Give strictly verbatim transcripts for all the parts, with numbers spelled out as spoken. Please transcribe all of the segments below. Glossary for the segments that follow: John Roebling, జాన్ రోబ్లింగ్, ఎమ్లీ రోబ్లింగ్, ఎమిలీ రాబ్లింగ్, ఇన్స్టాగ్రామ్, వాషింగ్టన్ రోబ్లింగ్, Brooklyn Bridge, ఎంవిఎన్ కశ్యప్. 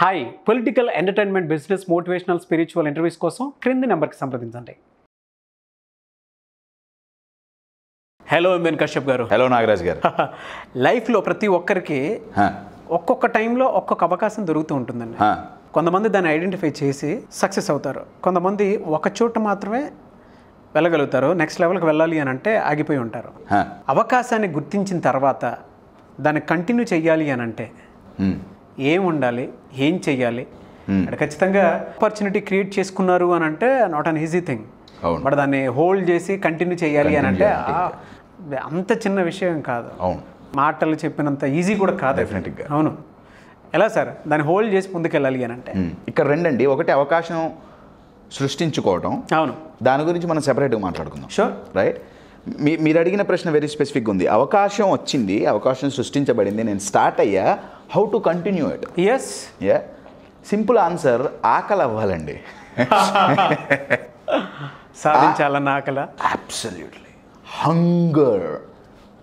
Hi political entertainment business motivational spiritual interviews కోసం క్రింది నెంబర్కి సంప్రదించండి. హలో ఎంవిఎన్ కశ్యప్ గారు. హలో నాగరాజ్ గారు. లైఫ్లో ప్రతి ఒక్కరికి ఒక్కొక్క టైంలో ఒక్కొక్క అవకాశం దొరుకుతూ ఉంటుందండి. కొంతమంది దాన్ని ఐడెంటిఫై చేసి సక్సెస్ అవుతారు, కొంతమంది ఒక చోట మాత్రమే వెళ్ళగలుగుతారు, నెక్స్ట్ లెవెల్కి వెళ్ళాలి అని అంటే ఆగిపోయి ఉంటారు. అవకాశాన్ని గుర్తించిన తర్వాత దాన్ని కంటిన్యూ చేయాలి అని అంటే ఏం ఉండాలి, ఏం చేయాలి? అంటే ఖచ్చితంగా ఆపర్చునిటీ క్రియేట్ చేసుకున్నారు అని అంటే not an easy thing, but దాన్ని హోల్డ్ చేసి కంటిన్యూ చేయాలి అని అంటే అంత చిన్న విషయం కాదు, మాటలు చెప్పినంత ఈజీ కూడా కాదు. డెఫినెట్గా అవును. ఎలా సార్ దాన్ని హోల్డ్ చేసి ముందుకెళ్ళాలి అని అంటే? ఇక్కడ రెండండి, ఒకటి అవకాశం సృష్టించుకోవటం. అవును, దాని గురించి మనం సెపరేట్గా మాట్లాడుకుందాం. Sure, right. మీ మీరు అడిగిన ప్రశ్న వెరీ స్పెసిఫిక్గా ఉంది. అవకాశం వచ్చింది, అవకాశం సృష్టించబడింది, నేను స్టార్ట్ అయ్యా, how to continue it? Yes, yeah, simple answer, ఆకలి అవ్వాలండి. సాధించాలన్న ఆకలి, అబ్సల్యూట్లీ హంగర్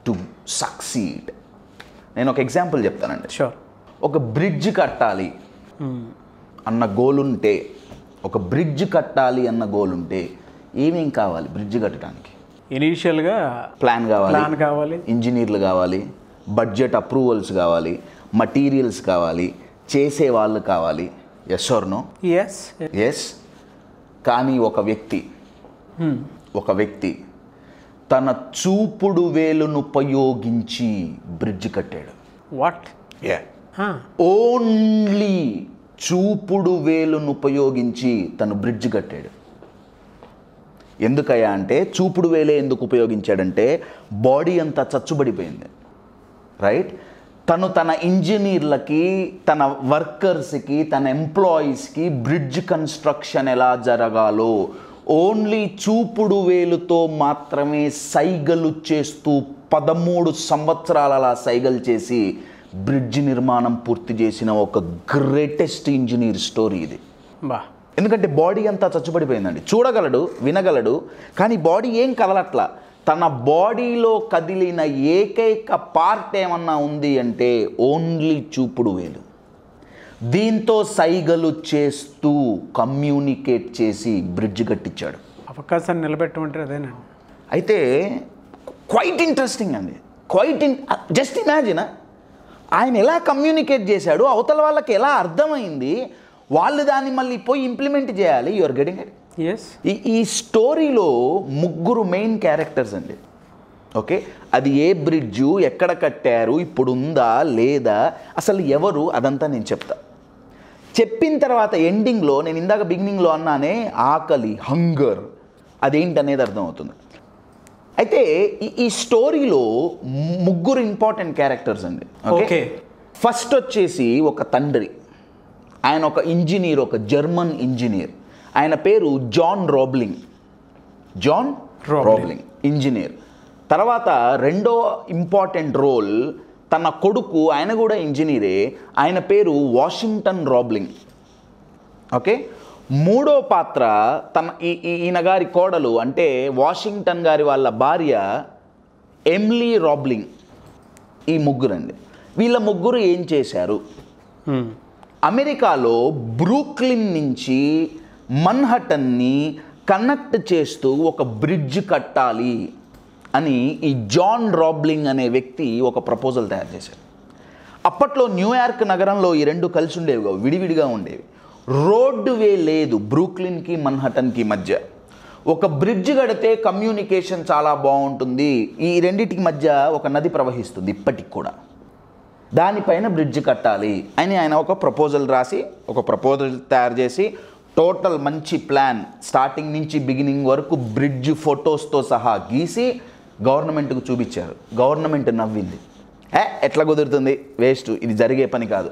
టు సక్సీడ్. నేను ఒక ఎగ్జాంపుల్ చెప్తానండి. షూర్, ఒక బ్రిడ్జ్ కట్టాలి అన్న గోల్ ఉంటే, ఒక బ్రిడ్జ్ కట్టాలి అన్న గోల్ ఉంటే ఏమేం కావాలి? బ్రిడ్జ్ కట్టడానికి ఇనీషియల్గా ప్లాన్ కావాలి, ప్లాన్ కావాలి, ఇంజనీర్లు కావాలి, బడ్జెట్ అప్రూవల్స్ కావాలి, మటీరియల్స్ కావాలి, చేసే వాళ్ళు కావాలి. Yes or no? Yes, yes. కానీ ఒక వ్యక్తి ఒక వ్యక్తి తన చూపుడు వేలును ఉపయోగించి బ్రిడ్జ్ కట్టాడు. వాట్? యా, ఓన్లీ చూపుడు వేలును ఉపయోగించి తను బ్రిడ్జ్ కట్టాడు. ఎందుకయ్యా అంటే, చూపుడు వేలే ఎందుకు ఉపయోగించాడంటే బాడీ అంతా చచ్చుబడిపోయింది, రైట్? తను తన ఇంజనీర్లకి, తన వర్కర్స్కి, తన ఎంప్లాయీస్కి బ్రిడ్జ్ కన్స్ట్రక్షన్ ఎలా జరగాలో ఓన్లీ చూపుడు వేలుతో మాత్రమే సైగలు చేస్తూ పదమూడు సంవత్సరాల అలా సైగలు చేసి బ్రిడ్జ్ నిర్మాణం పూర్తి చేసిన ఒక గ్రేటెస్ట్ ఇంజనీర్ స్టోరీ ఇది. బా, ఎందుకంటే బాడీ అంతా చచ్చుబడిపోయిందండి. చూడగలడు, వినగలడు, కానీ బాడీ ఏం కదలట్లా. తన బాడీలో కదిలిన ఏకైక పార్ట్ ఏమన్నా ఉంది అంటే ఓన్లీ చూపుడు వేలు. దీంతో సైగలు చేస్తూ కమ్యూనికేట్ చేసి బ్రిడ్జ్ కట్టించాడు. అవకాశాన్ని నిలబెట్టమంటారు, అదేనండి. అయితే క్వైట్ ఇంట్రెస్టింగ్ అండి, క్వైట్ ఇన్ జస్ట్ ఇమాజిన్ ఆయన ఎలా కమ్యూనికేట్ చేశాడు, అవతల వాళ్ళకి ఎలా అర్థమైంది, వాళ్ళు దాన్ని మళ్ళీ పోయి ఇంప్లిమెంట్ చేయాలి. You are getting it? Yes. ఈ ఈ స్టోరీలో ముగ్గురు మెయిన్ క్యారెక్టర్స్ అండి. ఓకే, అది ఏ బ్రిడ్జు, ఎక్కడ కట్టారు, ఇప్పుడు ఉందా లేదా, అసలు ఎవరు, అదంతా నేను చెప్తా. చెప్పిన తర్వాత ఎండింగ్లో, నేను ఇందాక బిగినింగ్లో అన్నానే ఆకలి, హంగర్, అదేంటనేది అర్థమవుతుంది. అయితే ఈ స్టోరీలో ముగ్గురు ఇంపార్టెంట్ క్యారెక్టర్స్ అండి. ఓకే, ఫస్ట్ వచ్చేసి ఒక తండ్రి, ఆయన ఒక ఇంజనీర్, ఒక జర్మన్ ఇంజనీర్. ఆయన పేరు జాన్ రోబ్లింగ్. జాన్ రోబ్లింగ్, engineer. తర్వాత రెండో ఇంపార్టెంట్ రోల్, తన కొడుకు, ఆయన కూడా ఇంజనీరే, ఆయన పేరు వాషింగ్టన్ రోబ్లింగ్. ఓకే, మూడో పాత్ర తన ఈ ఈయన గారి కోడలు, అంటే వాషింగ్టన్ గారి వాళ్ళ భార్య ఎమ్లీ రోబ్లింగ్. ఈ ముగ్గురండి. వీళ్ళ ముగ్గురు ఏం చేశారు? అమెరికాలో బ్రూక్లిన్ నుంచి మన్హటన్ని కనెక్ట్ చేస్తూ ఒక బ్రిడ్జ్ కట్టాలి అని ఈ జాన్ రోబ్లింగ్ అనే వ్యక్తి ఒక ప్రపోజల్ తయారు చేశారు. అప్పట్లో న్యూయార్క్ నగరంలో ఈ రెండు కలిసి ఉండేవిగా, విడివిడిగా ఉండేవి. రోడ్డు వే లేదు బ్రూక్లిన్కి మన్హటన్కి మధ్య. ఒక బ్రిడ్జ్ కడితే కమ్యూనికేషన్ చాలా బాగుంటుంది. ఈ రెండింటికి మధ్య ఒక నది ప్రవహిస్తుంది ఇప్పటికి కూడా, దానిపైన బ్రిడ్జ్ కట్టాలి అని ఆయన ఒక ప్రపోజల్ రాసి, ఒక ప్రపోజల్ తయారు చేసి, టోటల్ మంచి ప్లాన్ స్టార్టింగ్ నుంచి బిగినింగ్ వరకు బ్రిడ్జ్ ఫొటోస్తో సహా గీసి గవర్నమెంట్కు చూపించారు. గవర్నమెంట్ నవ్వింది, ఏ ఎట్లా కుదురుతుంది, వేస్ట్, ఇది జరిగే పని కాదు.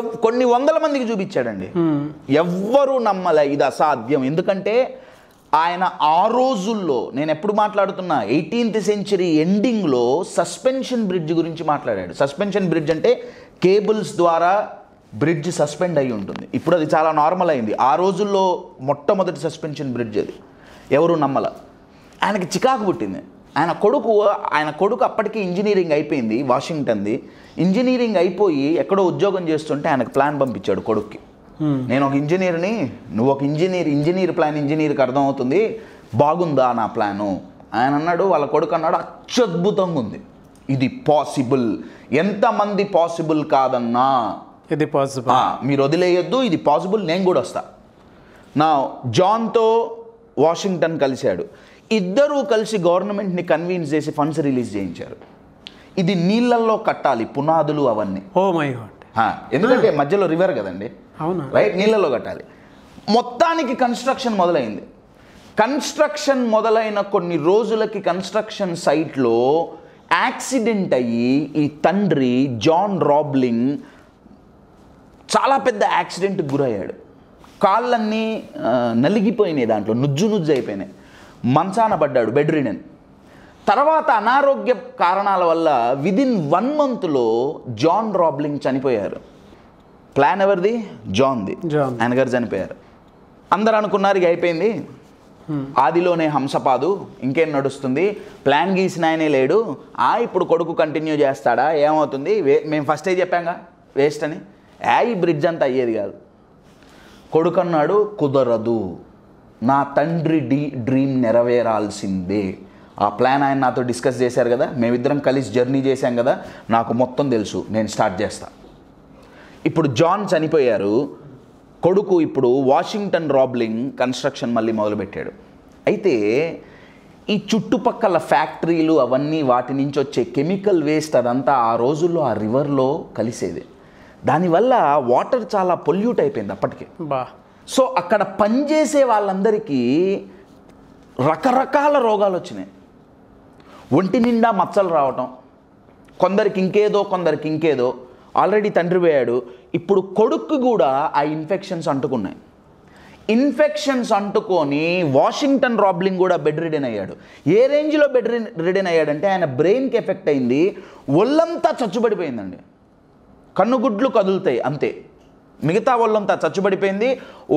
ఎవ్ కొన్ని వందల మందికి చూపించాడండి. ఎవ్వరూ నమ్మలే, ఇది అసాధ్యం. ఎందుకంటే ఆయన ఆ రోజుల్లో, నేను ఎప్పుడు మాట్లాడుతున్నా, ఎయిటీన్త్ సెంచరీ ఎండింగ్లో సస్పెన్షన్ బ్రిడ్జ్ గురించి మాట్లాడాడు. సస్పెన్షన్ బ్రిడ్జ్ అంటే కేబుల్స్ ద్వారా బ్రిడ్జ్ సస్పెండ్ అయి ఉంటుంది. ఇప్పుడు అది చాలా నార్మల్ అయింది. ఆ రోజుల్లో మొట్టమొదటి సస్పెన్షన్ బ్రిడ్జ్ అది. ఎవరు నమ్మల. ఆయనకి చికాకు పుట్టింది, ఆయన కొడుకు ఆయన కొడుకు అప్పటికి ఇంజనీరింగ్ అయిపోయింది, వాషింగ్టన్ది ఇంజనీరింగ్ అయిపోయి ఎక్కడో ఉద్యోగం చేస్తుంటే ఆయనకు ప్లాన్ పంపించాడు కొడుక్కి, నేను ఒక ఇంజనీర్ని, నువ్వు ఒక ఇంజనీర్, ఇంజనీర్ ప్లాన్ ఇంజనీర్కి అర్థమవుతుంది, బాగుందా నా ప్లాను ఆయన అన్నాడు. వాళ్ళ కొడుకు అన్నాడు అత్యద్భుతంగా ఉంది, ఇది పాసిబుల్, ఎంతమంది పాసిబుల్ కాదన్నా ఇది పాసిబుల్, మీరు వదిలేయద్దు, ఇది పాసిబుల్, నేను కూడా వస్తా. నా జాన్తో వాషింగ్టన్ కలిశాడు, ఇద్దరూ కలిసి గవర్నమెంట్ని కన్విన్స్ చేసి ఫండ్స్ రిలీజ్ చేయించారు. ఇది నీళ్ళల్లో కట్టాలి పునాదులు అవన్నీ, ఓ మై గాడ్, ఎందుకంటే మధ్యలో రివర్ కదండి, అవునా, రైట్, నీళ్ళల్లో కట్టాలి. మొత్తానికి కన్స్ట్రక్షన్ మొదలైంది. కన్స్ట్రక్షన్ మొదలైన కొన్ని రోజులకి కన్స్ట్రక్షన్ సైట్లో యాక్సిడెంట్ అయ్యి ఈ తండ్రి జాన్ రాబ్లింగ్ చాలా పెద్ద యాక్సిడెంట్కి గురయ్యాడు. కాళ్ళన్నీ నలిగిపోయినాయి, దాంట్లో నుజ్జు నుజ్జు అయిపోయినాయి, మంచాన పడ్డాడు, బెడ్ రిడెన్. తర్వాత అనారోగ్య కారణాల వల్ల విదిన్ వన్ మంత్లో జాన్ రాబ్లింగ్ చనిపోయారు. ప్లాన్ ఎవరిది? జాన్ది, ఆయన గారు చనిపోయారు. అందరు అనుకున్నారు ఇక అయిపోయింది, ఆదిలోనే హంసపాదు, ఇంకేం నడుస్తుంది, ప్లాన్ గీసిన ఆయనే లేడు, ఆ ఇప్పుడు కొడుకు కంటిన్యూ చేస్తాడా, ఏమవుతుంది, వే మేము ఫస్ట్ ఏ చెప్పాంగా వేస్ట్ అని, ఏ ఈ బ్రిడ్జ్ అంతా అయ్యేది కాదు. కొడుకు అన్నాడు కుదరదు, నా తండ్రి డీ డ్రీమ్ నెరవేరాల్సిందే, ఆ ప్లాన్ ఆయన నాతో డిస్కస్ చేశారు కదా, మేమిద్దరం కలిసి జర్నీ చేశాం కదా, నాకు మొత్తం తెలుసు, నేను స్టార్ట్ చేస్తా. ఇప్పుడు జాన్ చనిపోయారు, కొడుకు ఇప్పుడు వాషింగ్టన్ రాబ్లింగ్ కన్స్ట్రక్షన్ మళ్ళీ మొదలుపెట్టాడు. అయితే ఈ చుట్టుపక్కల ఫ్యాక్టరీలు అవన్నీ వాటి నుంచి వచ్చే కెమికల్ వేస్ట్ అదంతా ఆ రోజుల్లో ఆ రివర్లో కలిసేది, దానివల్ల వాటర్ చాలా పొల్యూట్ అయిపోయింది అప్పటికే. సో అక్కడ పనిచేసే వాళ్ళందరికీ రకరకాల రోగాలు వచ్చినాయి, ఒంటి నిండా మచ్చలు రావటం, కొందరికి ఇంకేదో, కొందరికి ఇంకేదో. ఆల్రెడీ తండ్రి పోయాడు, ఇప్పుడు కొడుక్కు కూడా ఆ ఇన్ఫెక్షన్స్ అంటుకున్నాయి. ఇన్ఫెక్షన్స్ అంటుకొని వాషింగ్టన్ రాబ్లింగ్ కూడా బెడ్ రిడెన్ అయ్యాడు. ఏ రేంజ్లో బెడ్ రిడెన్ అయ్యాడంటే ఆయన బ్రెయిన్కి ఎఫెక్ట్ అయింది, ఒళ్ళంతా చచ్చుబడిపోయిందండి, కన్నుగుడ్లు కదులుతాయి అంతే, మిగతా వాళ్ళంతా చచ్చుబడిపోయింది.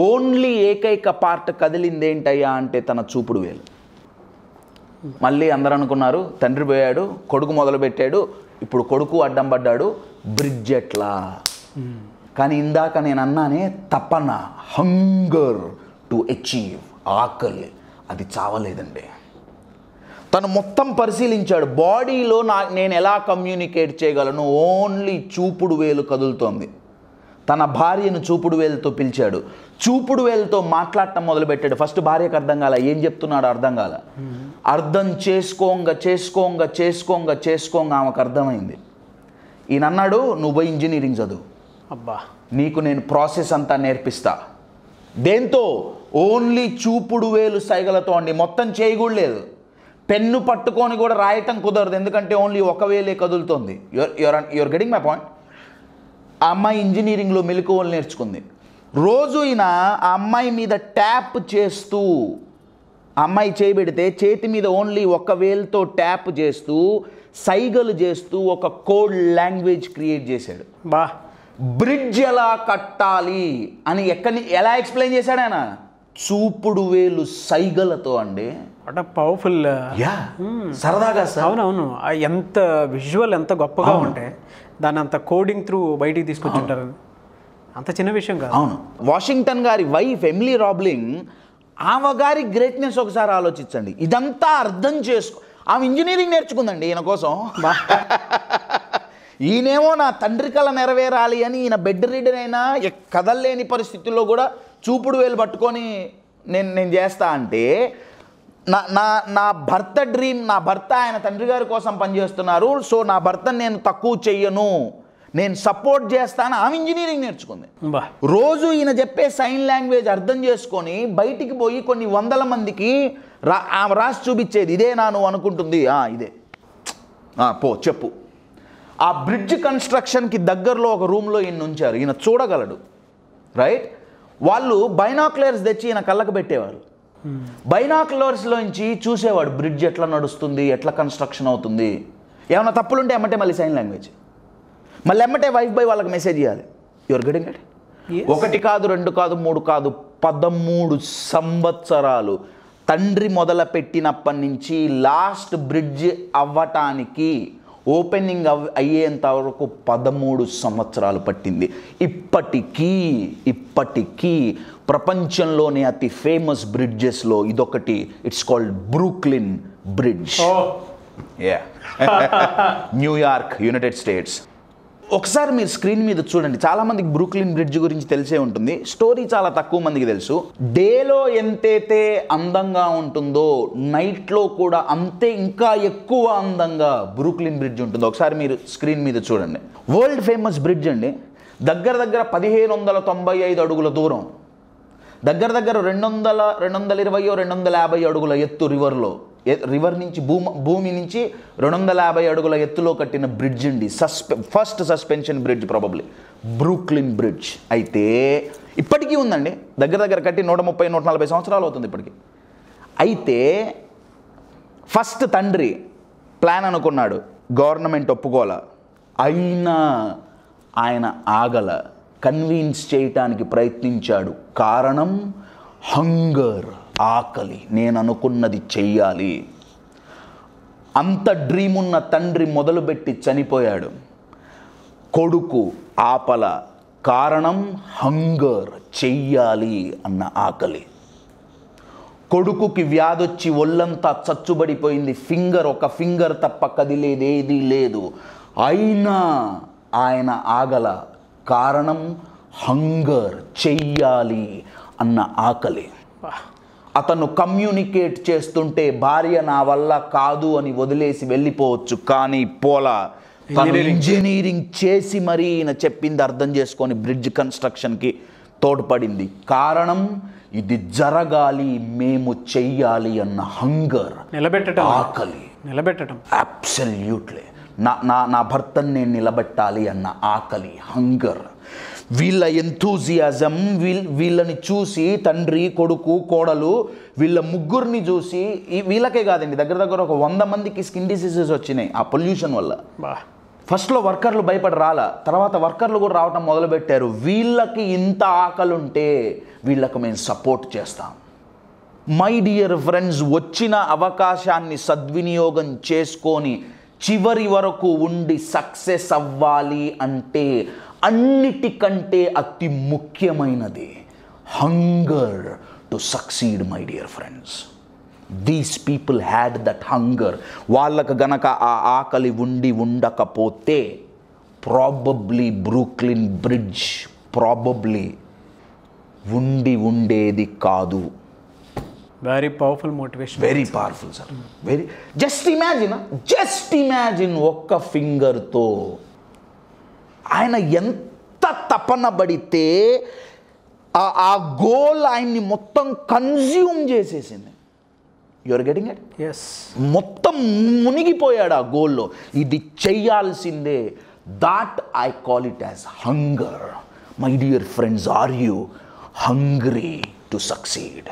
ఓన్లీ ఏకైక పార్ట్ కదిలింది ఏంటయ్యా అంటే తన చూపుడు వేలు. మళ్ళీ అందరూ అనుకున్నారు తండ్రి పోయాడు, కొడుకు మొదలుపెట్టాడు, ఇప్పుడు కొడుకు అడ్డం పడ్డాడు, బ్రిడ్జ్ ఎట్లా. కానీ ఇందాక నేను అన్నానే తపన, హంగర్ టు అచీవ్, ఆకలి, అది చావలేదండి. తను మొత్తం పరిశీలించాడు, బాడీలో నా నేను ఎలా కమ్యూనికేట్ చేయగలను, ఓన్లీ చూపుడు వేలు కదులుతోంది. తన భార్యను చూపుడు వేలుతో పిలిచాడు, చూపుడు వేలుతో మాట్లాడటం మొదలుపెట్టాడు. ఫస్ట్ భార్యకు అర్థం కాల, ఏం చెప్తున్నాడు అర్థం కాల, అర్థం చేసుకోంగా చేసుకోంగా చేసుకోంగా చేసుకోంగా ఆమెకు అర్థమైంది. ఈయన అన్నాడు నువ్వు పోయి ఇంజనీరింగ్ చదువు, అబ్బా నీకు నేను ప్రాసెస్ అంతా నేర్పిస్తా. దేంతో? ఓన్లీ చూపుడు వేలు సైగలతో అండి, మొత్తం చేయకూడలేదు, పెన్ను పట్టుకొని కూడా రాయటం కుదరదు, ఎందుకంటే ఓన్లీ ఒక వేలే కదులుతోంది. Your your your getting my point. ఆ అమ్మాయి ఇంజనీరింగ్లో మెలకువలు నేర్చుకుంది. రోజు ఈయన ఆ అమ్మాయి మీద ట్యాప్ చేస్తూ, ఆ అమ్మాయి చేయబెడితే చేతి మీద ఓన్లీ ఒక వేలుతో ట్యాప్ చేస్తూ సైగలు చేస్తూ ఒక కోడ్ లాంగ్వేజ్ క్రియేట్ చేశాడు. బా బ్రిడ్జ్ ఎలా కట్టాలి అని ఎక్కడి ఎలా ఎక్స్ప్లెయిన్ చేశాడు ఆయన, చూపుడు వేలు సైగలతో అండి. వాట్ ఎ పవర్ఫుల్, యా సరదాగా సార్. అవునవును, ఎంత విజువల్ ఎంత గొప్పగా ఉంటే దాన్ని అంత కోడింగ్ త్రూ బయటికి తీసుకొచ్చుంటారు, అంత చిన్న విషయం కాదు. అవును, వాషింగ్టన్ గారి వైఫ్ ఎమిలీ రాబ్లింగ్, ఆమె గారి గ్రేట్నెస్ ఒకసారి ఆలోచించండి. ఇదంతా అర్థం చేసుకో, ఆమె ఇంజనీరింగ్ నేర్చుకుందండి ఈయన కోసం. ఈయనేమో నా తండ్రి కళ నెరవేరాలి అని ఈయన బెడ్ రీడర్ అయినా కదల్లేని పరిస్థితుల్లో కూడా చూపుడు వేలు పట్టుకొని నేను నేను చేస్తా అంటే, నా నా నా భర్త డ్రీమ్, నా భర్త ఆయన తండ్రి గారి కోసం పనిచేస్తున్నారు, సో నా భర్తను నేను తక్కువ చెయ్యను, నేను సపోర్ట్ చేస్తాను. ఆమె ఇంజనీరింగ్ నేర్చుకుంది. రోజు ఈయన చెప్పే సైన్ లాంగ్వేజ్ అర్థం చేసుకొని బయటికి పోయి కొన్ని వందల మందికి రా ఆమె రాసి చూపించేది, ఇదే నాను అనుకుంటుంది, ఇదే పో చెప్పు. ఆ బ్రిడ్జ్ కన్స్ట్రక్షన్కి దగ్గరలో ఒక రూమ్లో ఈయన ఉంచారు, ఈయన చూడగలడు, రైట్. వాళ్ళు బైనాక్యులర్స్ తెచ్చి ఈయన కళ్ళకు పెట్టేవారు, బైనాక్యులర్స్లోంచి చూసేవాడు బ్రిడ్జ్ ఎట్లా నడుస్తుంది, ఎట్లా కన్స్ట్రక్షన్ అవుతుంది. ఏమైనా తప్పులుంటే ఎమ్మటే మళ్ళీ సైన్ లాంగ్వేజ్, మళ్ళీ ఎమ్మటే వైఫ్ బై వాళ్ళకి మెసేజ్ ఇవ్వాలి. Your getting it. ఒకటి కాదు, రెండు కాదు, మూడు కాదు, పదమూడు సంవత్సరాలు తండ్రి మొదలుపెట్టినప్పటి నుంచి లాస్ట్ బ్రిడ్జ్ అవ్వటానికి ఓపెనింగ్ అయ్యేంత వరకు పదమూడు సంవత్సరాలు పట్టింది. ఇప్పటికీ ఇప్పటికీ ప్రపంచంలోనే అతి ఫేమస్ బ్రిడ్జెస్లో ఇదొకటి. It's called Brooklyn bridge. New York, United States. ఒకసారి మీరు స్క్రీన్ మీద చూడండి. చాలామందికి బ్రూక్లిన్ బ్రిడ్జ్ గురించి తెలిసే ఉంటుంది, స్టోరీ చాలా తక్కువ మందికి తెలుసు. డేలో ఎంతైతే అందంగా ఉంటుందో నైట్లో కూడా అంతే ఇంకా ఎక్కువ అందంగా బ్రూక్లిన్ బ్రిడ్జ్ ఉంటుందో ఒకసారి మీరు స్క్రీన్ మీద చూడండి. వరల్డ్ ఫేమస్ బ్రిడ్జ్ అండి. దగ్గర దగ్గర పదిహేను వందల తొంభై ఐదు అడుగుల దూరం, దగ్గర దగ్గర రెండు వందల రెండు వందల ఇరవయో రెండు వందల యాభై అడుగుల ఎత్తు. రివర్లో రివర్ నుంచి భూమి భూమి నుంచి రెండు వందల యాభై అడుగుల ఎత్తులో కట్టిన బ్రిడ్జ్ అండి. సస్పె first suspension bridge probably Brooklyn bridge. అయితే ఇప్పటికీ ఉందండి, దగ్గర దగ్గర కట్టి నూట ముప్పై నూట నలభై సంవత్సరాలు అవుతుంది ఇప్పటికీ. అయితే ఫస్ట్ తండ్రి ప్లాన్ అనుకున్నాడు, గవర్నమెంట్ ఒప్పుకోలే, అయినా ఆయన ఆగల, కన్విన్స్ చేయటానికి ప్రయత్నించాడు. కారణం హంగర్, ఆకలి. నేను అనుకున్నది చెయ్యాలి. అంత డ్రీమ్ ఉన్న తండ్రి మొదలుపెట్టి చనిపోయాడు. కొడుకు ఆపల, కారణం హంగర్, చెయ్యాలి అన్న ఆకలి. కొడుకుకి వ్యాధొచ్చి ఒళ్ళంతా చచ్చుబడిపోయింది. ఫింగర్, ఒక ఫింగర్ తప్ప కదిలేదేదీ లేదు. అయినా ఆయన ఆగల, కారణం హంగర్, చెయ్యాలి అన్న ఆకలి. అతను కమ్యూనికేట్ చేస్తుంటే భార్య నా వల్ల కాదు అని వదిలేసి వెళ్ళిపోవచ్చు, కానీ పోలా. తను ఇంజనీరింగ్ చేసి మరీ ఈయన చెప్పింది అర్థం చేసుకొని బ్రిడ్జ్ కన్స్ట్రక్షన్కి తోడ్పడింది. కారణం ఇది జరగాలి, మేము చెయ్యాలి అన్న హంగర్, నిలబెట్టడం, ఆకలి, నిలబెట్టడం. అబ్సల్యూట్లీ నా నా నా భర్తను నేను నిలబెట్టాలి అన్న ఆకలి, హంగర్. వీళ్ళ ఎంతూజియాజం, వీళ్ళ వీళ్ళని చూసి తండ్రి, కొడుకు, కోడలు, వీళ్ళ ముగ్గురిని చూసి, వీళ్ళకే కాదండి, దగ్గర దగ్గర ఒక వంద మందికి స్కిన్ డిసీజెస్ వచ్చినాయి ఆ పొల్యూషన్ వల్ల. ఫస్ట్లో వర్కర్లు భయపడి రాలా, తర్వాత వర్కర్లు కూడా రావటం మొదలుపెట్టారు. వీళ్ళకి ఇంత ఆకలుంటే వీళ్ళకు మేము సపోర్ట్ చేస్తాం. మై డియర్ ఫ్రెండ్స్, వచ్చిన అవకాశాన్ని సద్వినియోగం చేసుకొని చివరి వరకు ఉండి సక్సెస్ అవ్వాలి అంటే అన్నిటికంటే అతి ముఖ్యమైనది hunger to succeed. My dear friends, these people had that hunger. వాళ్ళకు గనక ఆ ఆకలి ఉండి ఉండకపోతే ప్రాబబ్లీ బ్రూక్లిన్ బ్రిడ్జ్ ప్రాబబ్లీ ఉండి ఉండేది కాదు. Very powerful motivation, very powerful sir, very. Just imagine, just imagine ఒక్క ఫింగర్తో ఆయన ఎంత తపన పడితే ఆ గోల్ ఆయన్ని మొత్తం కన్జ్యూమ్ చేసేసింది. You're getting it? ఎస్. మొత్తం మునిగిపోయాడు ఆ గోల్లో. ఇది చెయ్యాల్సిందే. That I call it as hunger. My dear friends, are you hungry to succeed?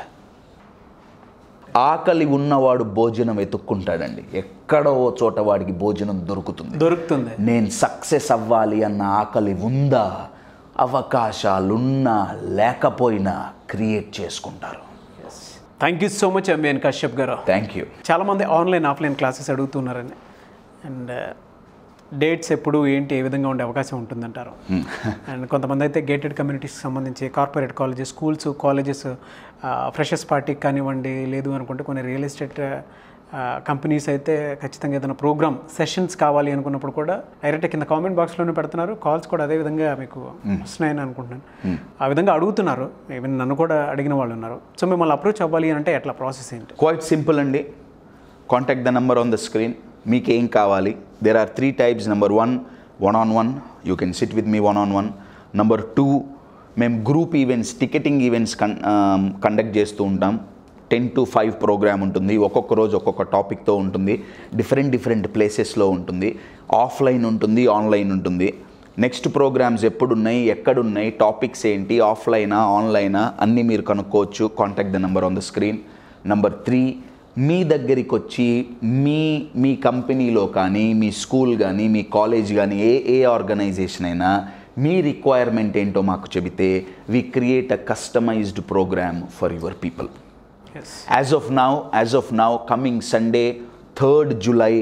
ఆకలి ఉన్నవాడు భోజనం వెతుక్కుంటాడండి. ఎక్కడో చోట వాడికి భోజనం దొరుకుతుంది, దొరుకుతుంది. నేను సక్సెస్ అవ్వాలి అన్న ఆకలి ఉందా? అవకాశాలున్నా లేకపోయినా క్రియేట్ చేసుకుంటారు. Thank you so much ఎంవిఎన్ కశ్యప్ గారు. Thank you. చాలామంది ఆన్లైన్ ఆఫ్లైన్ క్లాసెస్ అడుగుతున్నారని, అండ్ డేట్స్ ఎప్పుడు ఏంటి ఏ విధంగా ఉండే అవకాశం ఉంటుందంటారు. అండ్ కొంతమంది అయితే గేటెడ్ కమ్యూనిటీస్కి సంబంధించి corporate colleges, schools, colleges, freshers పార్టీకి కానివ్వండి, లేదు అనుకుంటే కొన్ని రియల్ ఎస్టేట్ కంపెనీస్ అయితే ఖచ్చితంగా ఏదైనా ప్రోగ్రామ్ సెషన్స్ కావాలి అనుకున్నప్పుడు కూడా డైరెక్ట్గా కింద కామెంట్ బాక్స్లోనే పెడుతున్నారు. కాల్స్ కూడా అదే విధంగా మీకు వస్తున్నాయని అనుకుంటున్నాను. ఆ విధంగా అడుగుతున్నారు. ఈవెన్ నన్ను కూడా అడిగిన వాళ్ళు ఉన్నారు. సో మిమ్మల్ని అప్రోచ్ అవ్వాలి అంటే ఎట్లా, ప్రాసెస్ ఏంటి? క్వైట్ సింపుల్ అండి. Contact the number on the screen. మీకేం కావాలి? There are three types. Number one, one-on-one. You can sit with me one-on-one. Number two, mem group events, ticketing events con um, conduct చేస్తూ ఉంటాం. ten to five programme ఉంటుంది. ఒక్కొక్క రోజు ఒక్కొక్క టాపిక్తో ఉంటుంది. డిఫరెంట్ డిఫరెంట్ ప్లేసెస్లో ఉంటుంది. ఆఫ్లైన్ ఉంటుంది, ఆన్లైన్ ఉంటుంది. నెక్స్ట్ ప్రోగ్రామ్స్ ఎప్పుడున్నాయి, ఎక్కడున్నాయి, టాపిక్స్ ఏంటి, ఆఫ్లైనా ఆన్లైనా అన్నీ మీరు కనుక్కోవచ్చు. Contact the number on the screen. Number three, మీ దగ్గరికి వచ్చి మీ మీ కంపెనీలో కానీ, మీ స్కూల్ కానీ, మీ కాలేజ్ కానీ, ఏ ఏ ఆర్గనైజేషన్ అయినా మీ రిక్వైర్మెంట్ ఏంటో మాకు చెబితే we create a customized program for your people. Yes. As of now, as of now, coming Sunday, third July,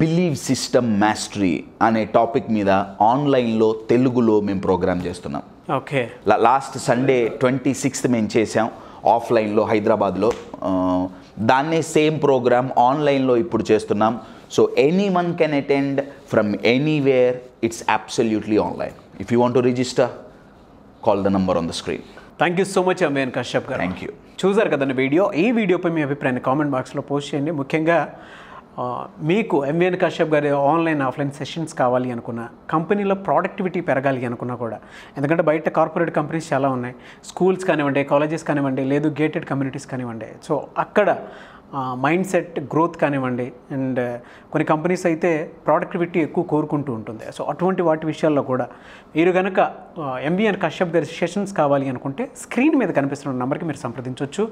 believe system mastery అనే టాపిక్ మీద ఆన్లైన్లో తెలుగులో మేము ప్రోగ్రామ్ చేస్తున్నాం. Okay, last Sunday twenty sixth మేము చేసాం ఆఫ్లైన్లో హైదరాబాద్లో. దాన్నే సేమ్ ప్రోగ్రామ్ ఆన్లైన్లో ఇప్పుడు చేస్తున్నాం. So any one can attend from anywhere. It's absolutely online. If you want to register, call the number on the screen. Thank you so much ఎంవిఎన్ కశ్యప్ గారు. Thank you. చూసారు కదండి వీడియో. ఈ వీడియోపై మీ అభిప్రాయాన్ని comment బాక్స్లో పోస్ట్ చేయండి. ముఖ్యంగా మీకు ఎంవిఎన్ కశ్యప్ గారి ఆన్లైన్ ఆఫ్లైన్ సెషన్స్ కావాలి అనుకున్నా, కంపెనీలో ప్రొడక్టివిటీ పెరగాలి అనుకున్నా కూడా, ఎందుకంటే బయట కార్పొరేట్ కంపెనీస్ చాలా ఉన్నాయి, స్కూల్స్ కానివ్వండి, కాలేజెస్ కానివ్వండి, లేదు గేటెడ్ కమ్యూనిటీస్ కానివ్వండి. సో అక్కడ మైండ్ సెట్ గ్రోత్ కానివ్వండి, అండ్ కొన్ని కంపెనీస్ అయితే ప్రొడక్టివిటీ ఎక్కువ కోరుకుంటూ ఉంటుంది. సో అటువంటి వాటి విషయాల్లో కూడా మీరు కనుక ఎంవిఎన్ కశ్యప్ గారి సెషన్స్ కావాలి అనుకుంటే స్క్రీన్ మీద కనిపిస్తున్న నెంబర్కి మీరు సంప్రదించవచ్చు.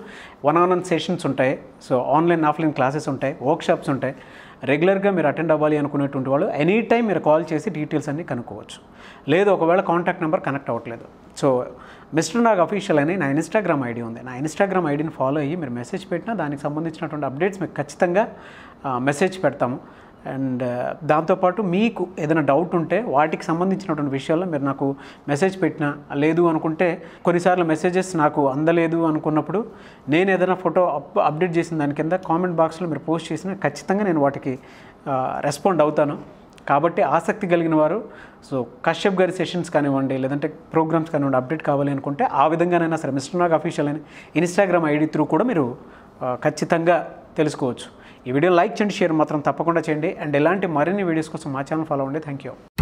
వన్ ఆన్ వన్ సెషన్స్ ఉంటాయి, సో ఆన్లైన్ ఆఫ్లైన్ క్లాసెస్ ఉంటాయి, వర్క్షాప్స్ ఉంటాయి. రెగ్యులర్గా మీరు అటెండ్ అవ్వాలి అనుకునేటువంటి వాళ్ళు ఎనీ టైం మీరు కాల్ చేసి డీటెయిల్స్ అన్నీ కనుక్కోవచ్చు. లేదు ఒకవేళ కాంటాక్ట్ నెంబర్ కనెక్ట్ అవ్వట్లేదు, సో మిస్టర్ నాగ్ అఫీషియల్ అని నా ఇన్స్టాగ్రామ్ ఐడి ఉంది. నా ఇన్స్టాగ్రామ్ ఐడిని ఫాలో అయ్యి మీరు మెసేజ్ పెట్టినా దానికి సంబంధించినటువంటి అప్డేట్స్ మీకు ఖచ్చితంగా మెసేజ్ పెడతాము. అండ్ దాంతోపాటు మీకు ఏదైనా డౌట్ ఉంటే వాటికి సంబంధించినటువంటి విషయాల్లో మీరు నాకు మెసేజ్ పెట్టినా, లేదు అనుకుంటే కొన్నిసార్లు మెసేజెస్ నాకు అందలేదు అనుకున్నప్పుడు నేను ఏదైనా ఫోటో అప్ అప్డేట్ చేసిన దాని కింద కామెంట్ బాక్స్లో మీరు పోస్ట్ చేసినా ఖచ్చితంగా నేను వాటికి రెస్పాండ్ అవుతాను. కాబట్టి ఆసక్తి కలిగిన వారు సో కశ్యప్ గారి సెషన్స్ కానివ్వండి, లేదంటే ప్రోగ్రామ్స్ కానివ్వండి, అప్డేట్ కావాలి అనుకుంటే ఆ విధంగానైనా సరే మిస్టర్ నాగ్ అఫీషియల్ అని ఇన్స్టాగ్రామ్ ఐడి త్రూ కూడా మీరు ఖచ్చితంగా తెలుసుకోవచ్చు. ఈ వీడియో లైక్ చేయండి, షేర్ మాత్రం తప్పకుండా చేయండి. అండ్ ఇలాంటి మరిన్ని వీడియోస్ కోసం మా ఛానల్ ఫాలో అవ్వండి. Thank you.